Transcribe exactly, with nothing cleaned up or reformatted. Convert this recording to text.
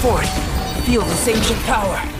forth. Feel this ancient power.